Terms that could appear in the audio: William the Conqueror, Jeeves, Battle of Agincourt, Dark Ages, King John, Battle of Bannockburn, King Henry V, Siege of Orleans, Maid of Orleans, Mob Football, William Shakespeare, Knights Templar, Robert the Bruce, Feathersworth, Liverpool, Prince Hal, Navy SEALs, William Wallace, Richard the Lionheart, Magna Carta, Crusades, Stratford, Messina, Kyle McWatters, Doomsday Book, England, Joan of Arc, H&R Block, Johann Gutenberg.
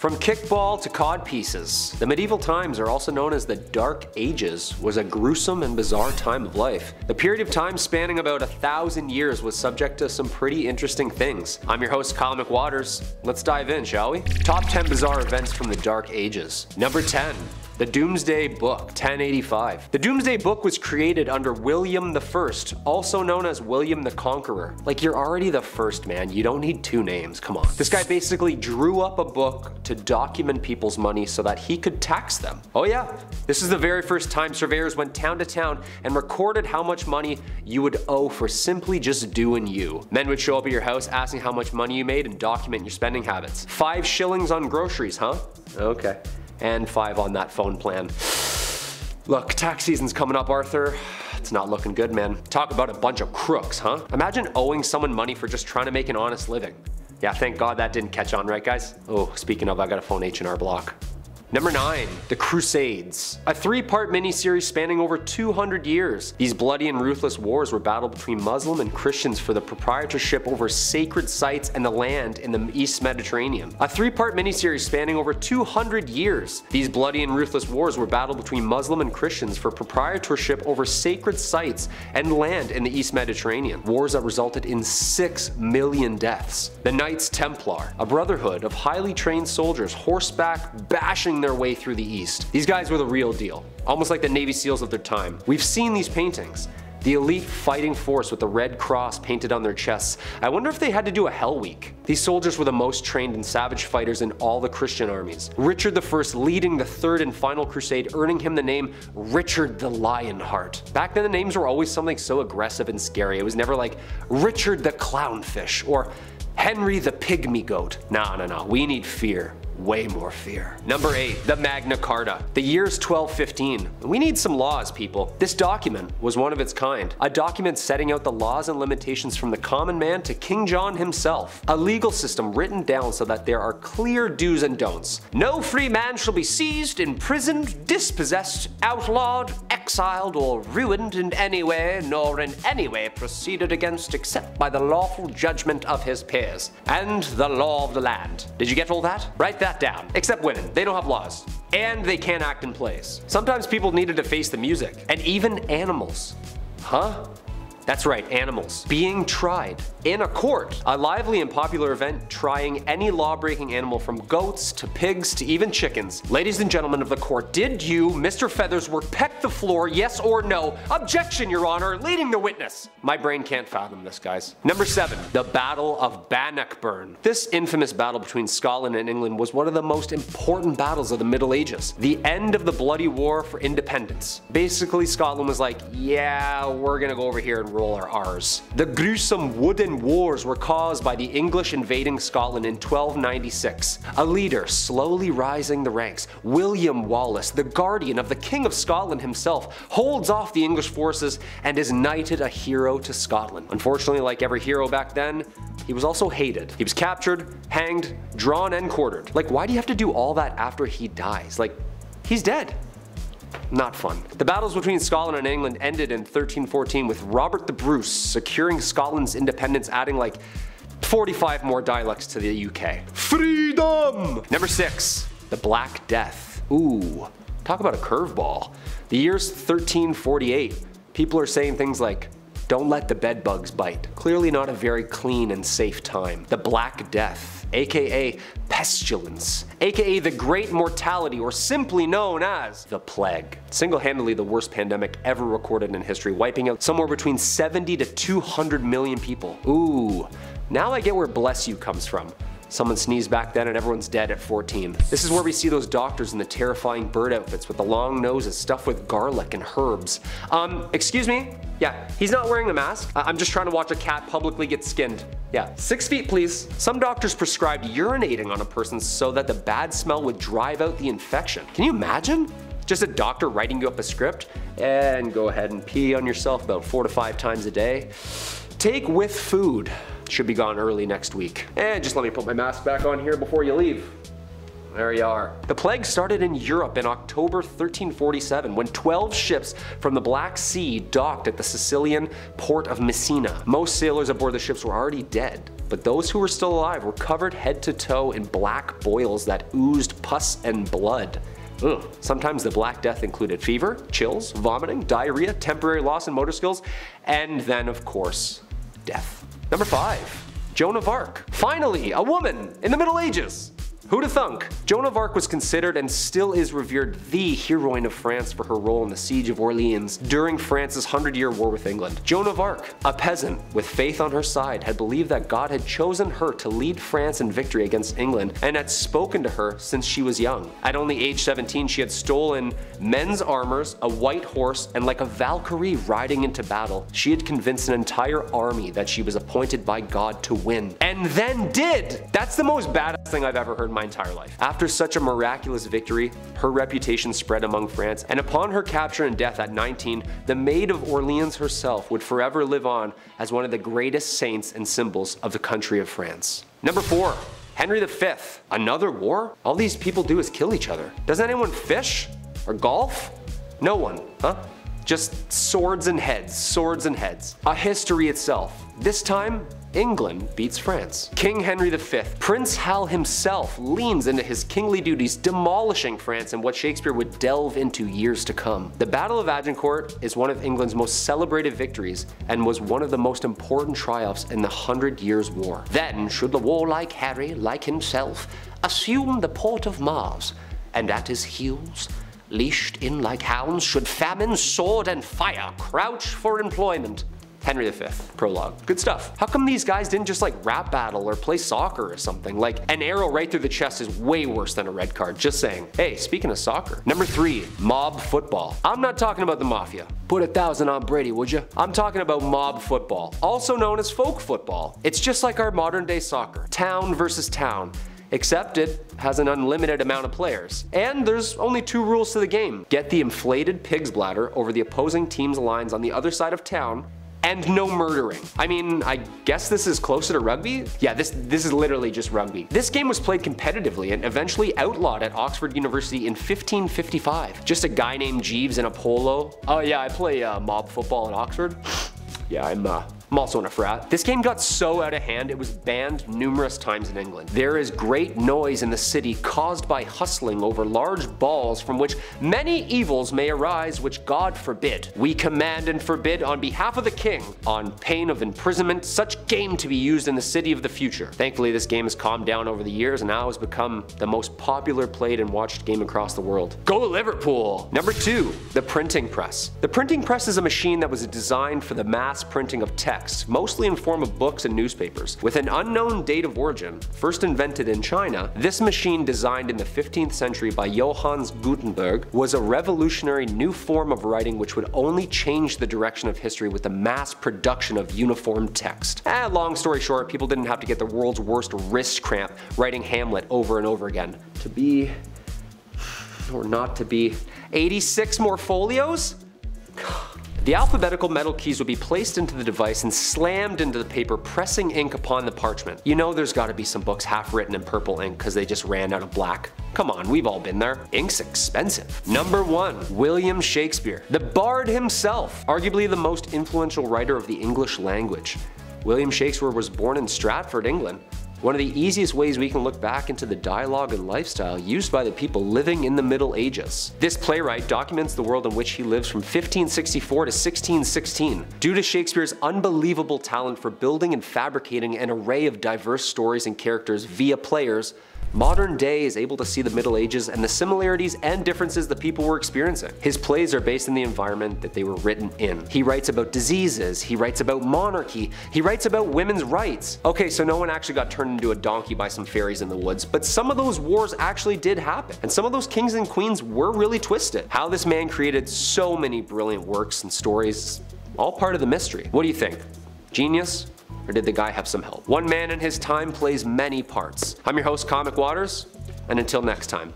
From kickball to cod pieces, the medieval times are also known as the Dark Ages, was a gruesome and bizarre time of life. The period of time spanning about 1,000 years was subject to some pretty interesting things. I'm your host, Kyle McWatters. Let's dive in, shall we? Top 10 bizarre events from the Dark Ages. Number 10. The Doomsday Book, 1085. The Doomsday Book was created under William I, also known as William the Conqueror. Like, you're already the first, man. You don't need two names, come on. This guy basically drew up a book to document people's money so that he could tax them. Oh yeah, this is the very first time surveyors went town to town and recorded how much money you would owe for simply just doing you. Men would show up at your house asking how much money you made and document your spending habits. 5 shillings on groceries, huh? Okay. And 5 on that phone plan. Look, tax season's coming up, Arthur. It's not looking good, man. Talk about a bunch of crooks, huh? Imagine owing someone money for just trying to make an honest living. Yeah, thank God that didn't catch on, right guys? Oh, speaking of, I gotta phone H&R Block. Number 9. The Crusades. A 3-part miniseries spanning over 200 years. These bloody and ruthless wars were battled between Muslim and Christians for the proprietorship over sacred sites and the land in the East Mediterranean. A 3-part miniseries spanning over 200 years. These bloody and ruthless wars were battled between Muslim and Christians for proprietorship over sacred sites and land in the East Mediterranean. Wars that resulted in 6 million deaths. The Knights Templar. A brotherhood of highly trained soldiers horseback bashing their way through the East. These guys were the real deal, almost like the Navy SEALs of their time. We've seen these paintings. The elite fighting force with the Red Cross painted on their chests. I wonder if they had to do a Hell Week. These soldiers were the most trained and savage fighters in all the Christian armies. Richard I leading the third and final crusade, earning him the name Richard the Lionheart. Back then the names were always something so aggressive and scary. It was never like Richard the Clownfish or Henry the Pygmy Goat. No, we need fear. Way more fear. Number 8. The Magna Carta. The year's 1215. We need some laws, people. This document was one of its kind. A document setting out the laws and limitations from the common man to King John himself. A legal system written down so that there are clear do's and don'ts. No free man shall be seized, imprisoned, dispossessed, outlawed, exiled, or ruined in any way, nor in any way proceeded against except by the lawful judgment of his peers, and the law of the land. Did you get all that? Write that down. Except women, they don't have laws. And they can't act in plays. Sometimes people needed to face the music. And even animals. Huh? That's right, animals. Being tried in a court. A lively and popular event trying any law-breaking animal from goats to pigs to even chickens. Ladies and gentlemen of the court, did you, Mr. Feathersworth, peck the floor, yes or no? Objection, Your Honor, leading the witness. My brain can't fathom this, guys. Number 7, the Battle of Bannockburn. This infamous battle between Scotland and England was one of the most important battles of the Middle Ages. The end of the bloody war for independence. Basically, Scotland was like, yeah, we're gonna go over here and roll our R's. The gruesome wooden wars were caused by the English invading Scotland in 1296. A leader slowly rising the ranks, William Wallace, the guardian of the King of Scotland himself, holds off the English forces and is knighted a hero to Scotland. Unfortunately, like every hero back then, he was also hated. He was captured, hanged, drawn, and quartered. Like, why do you have to do all that after he dies? Like, he's dead. Not fun. The battles between Scotland and England ended in 1314 with Robert the Bruce securing Scotland's independence, adding like 45 more dialects to the UK. Freedom! Number 6. The Black Death. Ooh, talk about a curveball. The year's 1348. People are saying things like, don't let the bed bugs bite. Clearly not a very clean and safe time. The Black Death, aka pestilence, aka the Great Mortality, or simply known as the plague. Single-handedly the worst pandemic ever recorded in history, wiping out somewhere between 70 to 200 million people. Ooh, now I get where bless you comes from. Someone sneezed back then and everyone's dead at 14. This is where we see those doctors in the terrifying bird outfits with the long noses stuffed with garlic and herbs. Excuse me? Yeah, he's not wearing a mask. I'm just trying to watch a cat publicly get skinned. Yeah, 6 feet please. Some doctors prescribed urinating on a person so that the bad smell would drive out the infection. Can you imagine? Just a doctor writing you up a script and go ahead and pee on yourself about 4 to 5 times a day. Take with food. Should be gone early next week. And just let me put my mask back on here before you leave. There you are. The plague started in Europe in October 1347 when 12 ships from the Black Sea docked at the Sicilian port of Messina. Most sailors aboard the ships were already dead, but those who were still alive were covered head to toe in black boils that oozed pus and blood. Ugh. Sometimes the Black Death included fever, chills, vomiting, diarrhea, temporary loss in motor skills, and then of course, death. Number 5. Joan of Arc. Finally, a woman in the Middle Ages. Who'da thunk? Joan of Arc was considered and still is revered the heroine of France for her role in the Siege of Orleans during France's 100-year war with England. Joan of Arc, a peasant with faith on her side, had believed that God had chosen her to lead France in victory against England and had spoken to her since she was young. At only age 17, she had stolen men's armors, a white horse, and like a Valkyrie riding into battle, she had convinced an entire army that she was appointed by God to win. And then did! That's the most badass thing I've ever heard in my entire life. After such a miraculous victory, her reputation spread among France, and upon her capture and death at 19, the Maid of Orleans herself would forever live on as one of the greatest saints and symbols of the country of France. Number 4. Henry V. Another war? All these people do is kill each other. Does anyone fish? Or golf? No one, huh? Just swords and heads, swords and heads. A history itself. This time, England beats France. King Henry V, Prince Hal himself leans into his kingly duties, demolishing France in what Shakespeare would delve into years to come. The Battle of Agincourt is one of England's most celebrated victories and was one of the most important triumphs in the 100 Years' War. Then should the warlike Harry, like himself, assume the port of Mars, and at his heels, leashed in like hounds, should famine, sword, and fire crouch for employment. Henry V, prologue. Good stuff. How come these guys didn't just like rap battle or play soccer or something? Like an arrow right through the chest is way worse than a red card. Just saying. Hey, speaking of soccer. Number 3, mob football. I'm not talking about the mafia. Put 1,000 on Brady, would you? I'm talking about mob football, also known as folk football. It's just like our modern day soccer. Town versus town. Except it has an unlimited amount of players. And there's only 2 rules to the game. Get the inflated pig's bladder over the opposing team's lines on the other side of town, and no murdering. I mean, I guess this is closer to rugby? Yeah, this is literally just rugby. This game was played competitively and eventually outlawed at Oxford University in 1555. Just a guy named Jeeves in a polo. Oh yeah, I play mob football at Oxford. Yeah, I'm also in a frat. This game got so out of hand, it was banned numerous times in England. There is great noise in the city caused by hustling over large balls from which many evils may arise which God forbid. We command and forbid on behalf of the king, on pain of imprisonment, such game to be used in the city of the future. Thankfully, this game has calmed down over the years and now has become the most popular played and watched game across the world. Go Liverpool! Number 2, the printing press. The printing press is a machine that was designed for the mass printing of text, mostly in form of books and newspapers. With an unknown date of origin, first invented in China, this machine designed in the 15th century by Johann Gutenberg was a revolutionary new form of writing which would only change the direction of history with the mass production of uniform text. Long story short, people didn't have to get the world's worst wrist cramp writing Hamlet over and over again. To be, or not to be, 86 more folios? The alphabetical metal keys would be placed into the device and slammed into the paper, pressing ink upon the parchment. You know there's gotta be some books half written in purple ink because they just ran out of black. Come on, we've all been there. Ink's expensive. Number 1, William Shakespeare. The bard himself, arguably the most influential writer of the English language. William Shakespeare was born in Stratford, England. One of the easiest ways we can look back into the dialogue and lifestyle used by the people living in the Middle Ages. This playwright documents the world in which he lives from 1564 to 1616. Due to Shakespeare's unbelievable talent for building and fabricating an array of diverse stories and characters via players, modern day is able to see the Middle Ages and the similarities and differences the people were experiencing. His plays are based in the environment that they were written in. He writes about diseases, he writes about monarchy, he writes about women's rights. Okay, so no one actually got turned into a donkey by some fairies in the woods, but some of those wars actually did happen, and some of those kings and queens were really twisted. How this man created so many brilliant works and stories, all part of the mystery. What do you think? Genius? Or did the guy have some help? One man in his time plays many parts. I'm your host, Kyle McWatters, and until next time.